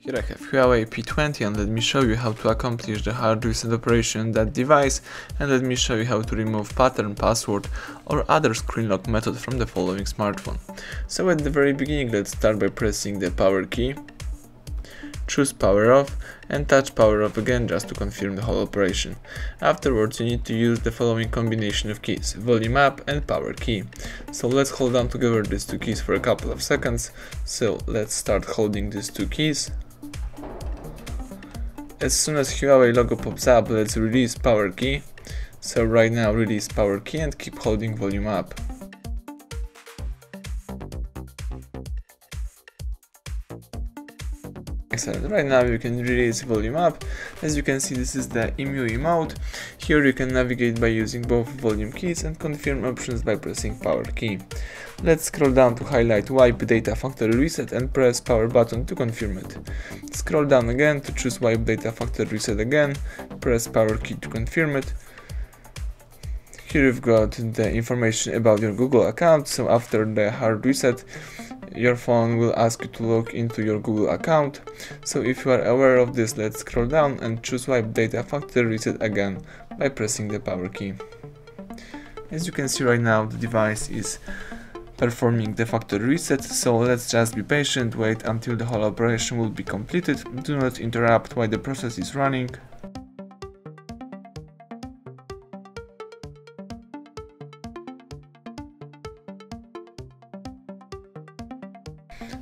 Here I have Huawei P20 and let me show you how to accomplish the hard reset operation on that device, and let me show you how to remove pattern, password or other screen lock method from the following smartphone. So at the very beginning let's start by pressing the power key, choose power off and touch power off again just to confirm the whole operation. Afterwards you need to use the following combination of keys, volume up and power key. So let's hold down together these two keys for a couple of seconds. So let's start holding these two keys. As soon as Huawei logo pops up, let's release power key. So right now release power key and keep holding volume up. Excellent, right now you can release volume up. As you can see, this is the EMUI mode. Here you can navigate by using both volume keys and confirm options by pressing power key. Let's scroll down to highlight wipe data factory reset and press power button to confirm it. Scroll down again to choose wipe data factory reset again, press power key to confirm it. Here you've got the information about your Google account, so after the hard reset your phone will ask you to log into your Google account. So if you are aware of this, let's scroll down and choose wipe data factory reset again by pressing the power key. As you can see right now the device is performing the factory reset, so let's just be patient, wait until the whole operation will be completed, do not interrupt while the process is running.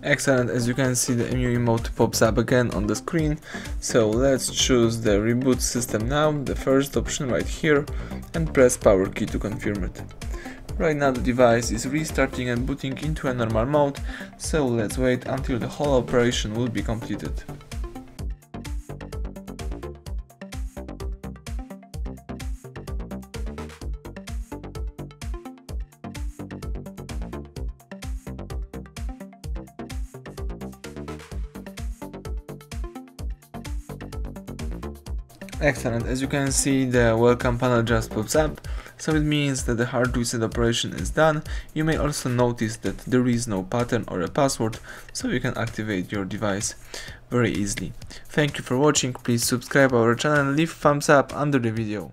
Excellent, as you can see the EMUI mode pops up again on the screen, so let's choose the reboot system now, the first option right here, and press power key to confirm it. Right now the device is restarting and booting into a normal mode, so let's wait until the whole operation will be completed. Excellent, as you can see the welcome panel just pops up, so it means that the hard reset operation is done. You may also notice that there is no pattern or a password, so you can activate your device very easily. Thank you for watching, please subscribe our channel and leave thumbs up under the video.